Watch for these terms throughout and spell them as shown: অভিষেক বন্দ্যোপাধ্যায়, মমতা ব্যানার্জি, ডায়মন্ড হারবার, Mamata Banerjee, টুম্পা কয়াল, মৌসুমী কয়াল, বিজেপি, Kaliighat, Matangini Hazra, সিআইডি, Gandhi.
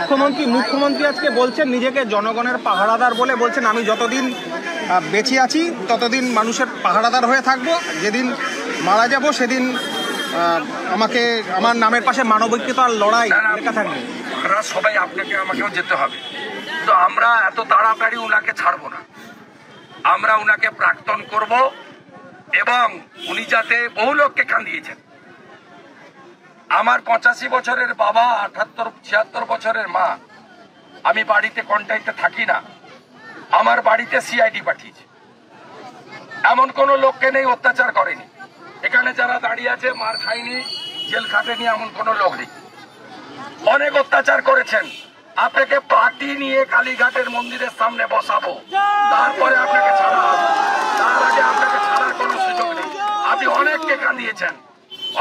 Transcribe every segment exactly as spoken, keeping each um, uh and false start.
মুখ্যমন্ত্রী মুখ্যমন্ত্রী আজকে বলছেন নিজেকে জনগণের পাহারাদার বলে বলছেন, আমি যতদিন বেঁচে আছি ততদিন মানুষের পাহারাদার হয়ে থাকবো, যেদিন মারা যাব সেদিন আমাকে আমার নামের পাশে মানবিকতার লড়াই লেখা থাকবে। আপনারা সবাই, আপনাকে আমাকেও যেতে হবে, তো আমরা এত তাড়াতাড়ি ওনাকে ছাড়বো না। আমরা ওনাকে প্রাক্তন করব এবং উনি যাতে বহু লোককে কাঁদিয়েছেন। আমার পঁচাশি বছরের বাবা, আটাত্তর ছিয়াত্তর বছরের মা। আমি বাড়িতে কন্ট্যাক্টে থাকি না, আমার বাড়িতে সিআইডি পাঠিয়েছে। এমন কোনো লোককে নেই অত্যাচার করেনি, এখানে যারা দাঁড়িয়ে আছে মার খায়নি, জেল খাটেনি, এমন কোনো লোক নেই। অনেক অত্যাচার করেছেন। আপনাকে পার্টি নিয়ে কালীঘাটের মন্দিরের সামনে বসাবো, তারপরে আপনাকে ছাড়া, তার আগে আপনাকে ছাড়ার কোনো সুযোগ নেই। আপনি অনেককে কাঁদিয়েছেন,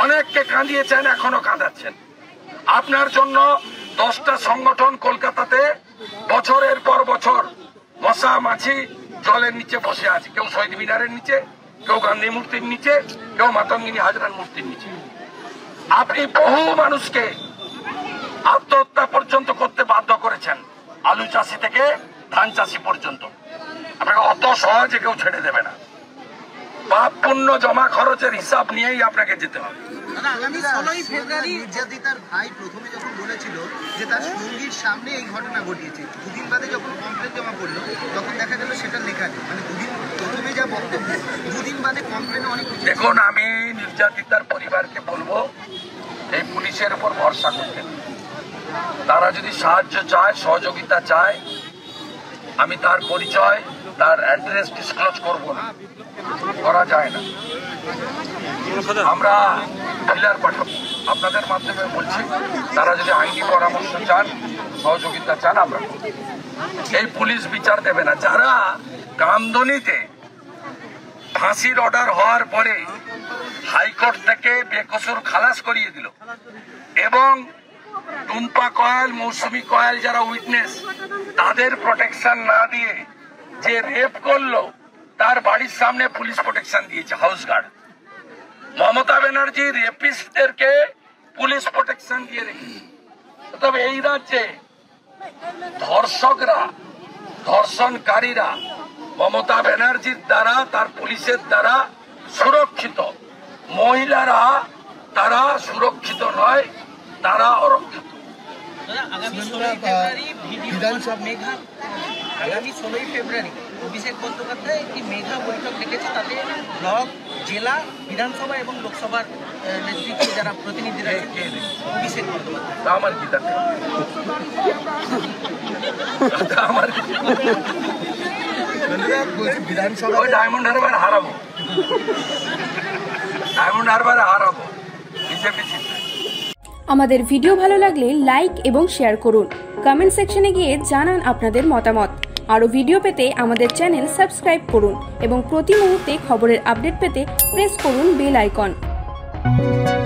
অনেককে কাঁদিয়েছেন, এখনো কাঁদাচ্ছেন। আপনার জন্য দশটা সংগঠন কলকাতাতে বছরের পর বছর মশা মাছি জলের নিচে বসে আছে। কেউ শহীদ মিনারের নিচে, কেউ গান্ধী মূর্তির নিচে, কেউ মাতঙ্গিনী হাজরার মূর্তির নিচে। আপনি বহু মানুষকে আত্মহত্যা পর্যন্ত করতে বাধ্য করেছেন, আলু চাষি থেকে ধান চাষি পর্যন্ত। আপনাকে অত সহজে কেউ ছেড়ে দেবে না। পাপ পুণ্য জমা খরচের হিসাব নিয়েই আপনাকে যেতে হবে। নির্যাতিতার ভাই প্রথমে যখন বলেছিল যে তার সঙ্গীর সামনে এই ঘটনা ঘটিয়েছে, দুদিন বাদে যখন কমপ্লেন জমা করলো তখন দেখা গেল সেটা লেখা নেই। মানে দুদিন প্রথমে যা বক্তব্য, দুদিন বাদে কমপ্লেন। অনেক দেখুন, আমি নির্যাতিতার পরিবারকে বলবো এই পুলিশের উপর ভরসা করতে। তারা যদি সাহায্য চায়, সহযোগিতা চায়, আমি তার পরিচয়, তার অ্যাড্রেস ডিসক্লোজ করব না, করা যায় না। আমরা জেলার পাঠক আপনাদের মাধ্যমে বলছি, তারা যদি আইনি পরামর্শ চান, সহযোগিতা চান, আমরা এই পুলিশ বিচার দেবে না। যারা কামদনিতে ফাঁসির অর্ডার হওয়ার পরে হাইকোর্ট থেকে বেকসুর খালাস করিয়ে দিল এবং টুম্পা কয়াল, মৌসুমী কয়াল যারা উইটনেস, তাদের প্রোটেকশন না দিয়ে যে রেপ করলো তার বাড়ির সামনে পুলিশ প্রোটেকশন দিয়েছে, হাউস গার্ড। মমতা ব্যানার্জি রেপিস্টদেরকে পুলিশ প্রোটেকশন দিয়ে রেখেছে। তবে এই রাজ্যে ধর্ষকরা, ধর্ষণকারীরা মমতা ব্যানার্জির দ্বারা, তার পুলিশের দ্বারা সুরক্ষিত। মহিলারা তারা সুরক্ষিত নয়, তারা অরক্ষিত। আগামী ষোলোই ফেব্রুয়ারি অভিষেক বন্দ্যোপাধ্যায় একটি মেগা বৈঠক ডেকেছে, তাতে ব্লক, জেলা, বিধানসভা এবং লোকসভার নেতৃত্ব যারা প্রতিনিধিরা, অভিষেক বন্দ্যোপাধ্যায়। আমার কি তাতে আমার বিধানসভা ডায়মন্ড হারবার হারাবো, ডায়মন্ড হারবার হারাবো বিজেপি। আমাদের ভিডিও ভালো লাগলে লাইক এবং শেয়ার করুন। কমেন্ট সেকশনে গিয়ে জানান আপনাদের মতামত। আরও ভিডিও পেতে আমাদের চ্যানেল সাবস্ক্রাইব করুন এবং প্রতি মুহূর্তে খবরের আপডেট পেতে প্রেস করুন বেল আইকন।